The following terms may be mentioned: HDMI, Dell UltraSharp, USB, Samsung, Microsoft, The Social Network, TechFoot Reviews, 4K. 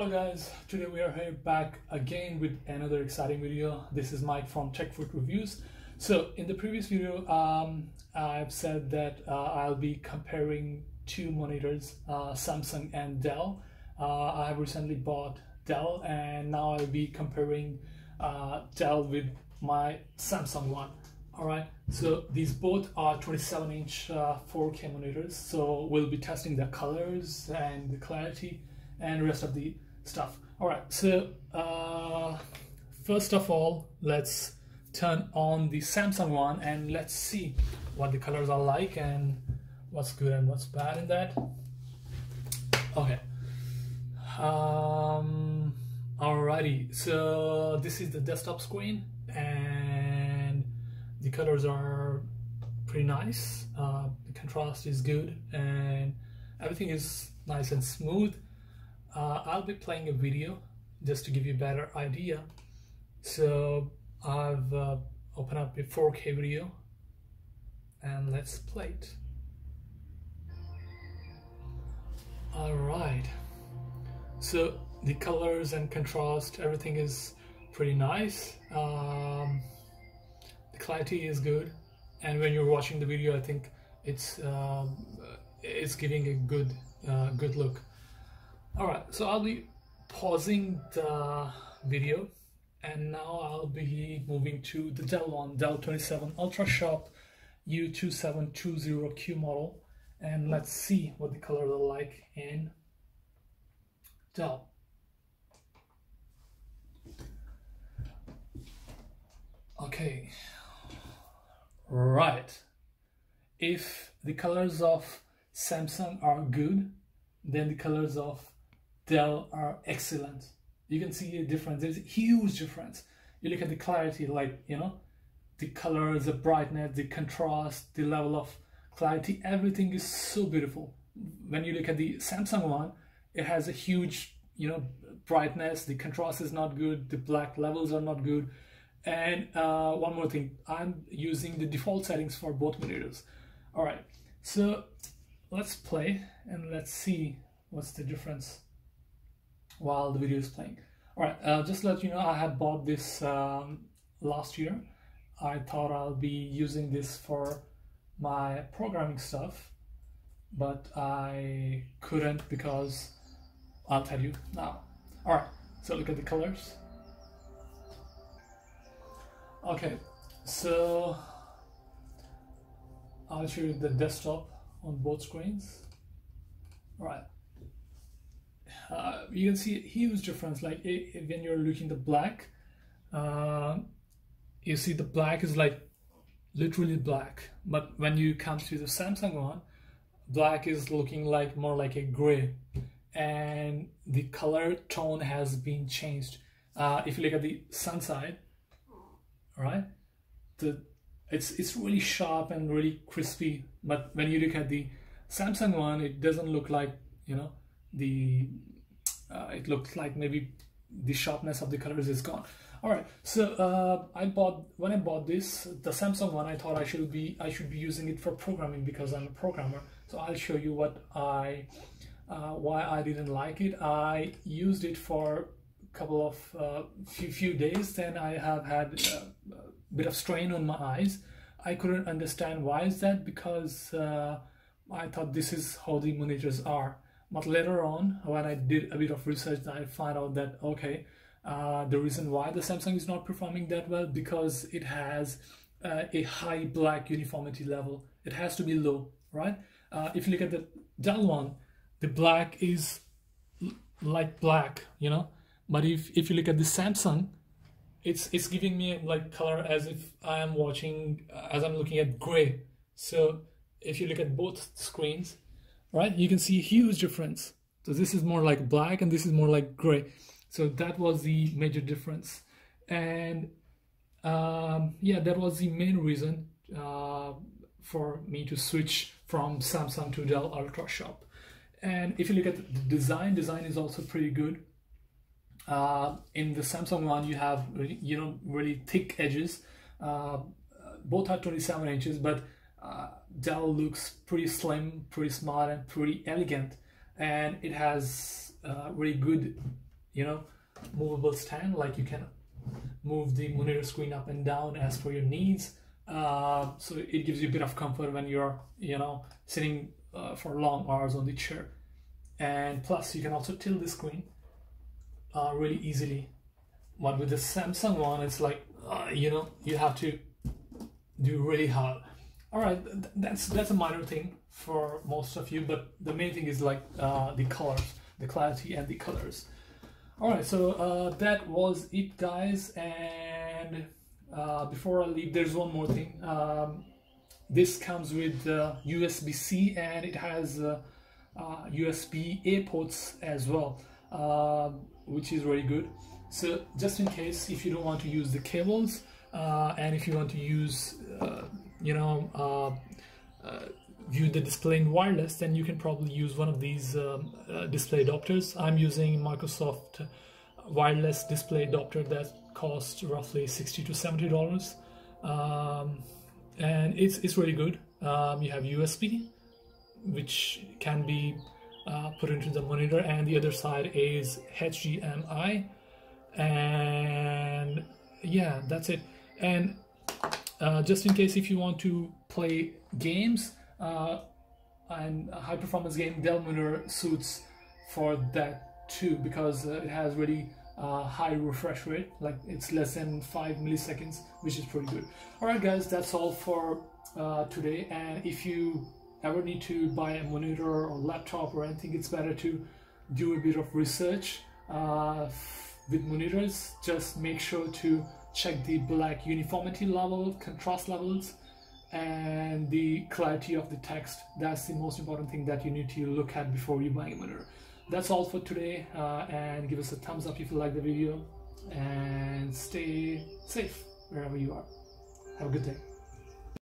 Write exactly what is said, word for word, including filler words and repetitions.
Hello guys, today we are here back again with another exciting video. This is Mike from TechFoot Reviews. So in the previous video, um, I've said that uh, I'll be comparing two monitors, uh, Samsung and Dell. Uh, I recently bought Dell and now I'll be comparing uh, Dell with my Samsung one. Alright, so these both are twenty-seven inch uh, four K monitors. So we'll be testing the colors and the clarity and rest of the stuff. All right, so uh, first of all, let's turn on the Samsung one and let's see what the colors are like and what's good and what's bad in that. Okay. Um, alrighty, so this is the desktop screen and the colors are pretty nice. Uh, the contrast is good and everything is nice and smooth. Uh, I'll be playing a video just to give you a better idea. So I've uh, opened up a four K video and let's play it. Alright, so the colors and contrast, everything is pretty nice. Um, the clarity is good, and when you're watching the video, I think it's uh, it's giving a good uh, good look. Alright, so I'll be pausing the video and now I'll be moving to the Dell one, Dell twenty-seven UltraSharp U two seven two zero Q model, and let's see what the colors are like in Dell. Okay, right. If the colors of Samsung are good, then the colors of Dell are excellent. You can see a difference. There's a huge difference. You look at the clarity, like, you know, the colors, the brightness, the contrast, the level of clarity, everything is so beautiful. When you look at the Samsung one, it has a huge, you know, brightness, the contrast is not good, the black levels are not good. And uh, one more thing, I'm using the default settings for both monitors. All right, so let's play and let's see what's the difference while the video is playing. Alright, uh, just to let you know, I have bought this um, last year. I thought I'll be using this for my programming stuff, but I couldn't because I'll tell you now. Alright, so look at the colors. Okay, so I'll show you the desktop on both screens. Alright. Uh, you can see a huge difference. Like it, it, when you're looking at the black, uh, you see the black is like literally black, but when you come to the Samsung one, black is looking like more like a gray, and the color tone has been changed. Uh, if you look at the sun side, right, the it's it's really sharp and really crispy, but when you look at the Samsung one, it doesn't look like, you know, the uh, it looks like maybe the sharpness of the colors is gone. All right, so uh, I bought when I bought this the Samsung one, I thought I should be I should be using it for programming because I'm a programmer. So I'll show you what I uh, why I didn't like it. I used it for a couple of uh, few, few days, then I have had a, a bit of strain on my eyes. I couldn't understand why is that, because uh, I thought this is how the monitors are. But later on, when I did a bit of research, I found out that, okay, uh, the reason why the Samsung is not performing that well, because it has uh, a high black uniformity level. It has to be low, right? Uh, if you look at the Dell one, the black is like black, you know? But if, if you look at the Samsung, it's, it's giving me like color as if I am watching, uh, as I'm looking at gray. So if you look at both screens, right, you can see a huge difference. So this is more like black and this is more like gray. So that was the major difference. And um, yeah, that was the main reason uh, for me to switch from Samsung to Dell UltraSharp. And if you look at the design, design is also pretty good. Uh, in the Samsung one, you have, you know, really thick edges. Uh, both are twenty-seven inches, but Uh, Dell looks pretty slim, pretty smart and pretty elegant, and it has uh, really good you know, movable stand, like you can move the monitor screen up and down as per your needs. Uh, so it gives you a bit of comfort when you're, you know, sitting uh, for long hours on the chair. And plus, you can also tilt the screen uh, really easily. But with the Samsung one, it's like, uh, you know, you have to do really hard. All right, that's that's a minor thing for most of you, but the main thing is like uh, the colors, the clarity and the colors. All right, so uh, that was it, guys. And uh, before I leave, there's one more thing. Um, this comes with uh, U S B C, and it has uh, uh, U S B A ports as well, uh, which is really good. So just in case, if you don't want to use the cables, uh, and if you want to use uh, you know, uh, uh, view the display in wireless, then you can probably use one of these um, uh, display adapters. I'm using Microsoft wireless display adapter that costs roughly sixty to seventy dollars, um, and it's it's really good. Um, you have U S B, which can be uh, put into the monitor, and the other side is H D M I, and yeah, that's it. And Uh, just in case, if you want to play games, uh, and a high-performance game, Dell monitor suits for that too, because uh, it has really uh, high refresh rate, like it's less than five milliseconds, which is pretty good. Alright guys, that's all for uh, today, and if you ever need to buy a monitor or laptop or anything, it's better to do a bit of research uh, with monitors. Just make sure to check the black uniformity level, contrast levels, and the clarity of the text. That's the most important thing that you need to look at before you buy a monitor. That's all for today, uh, and give us a thumbs up if you like the video, and stay safe wherever you are. Have a good day.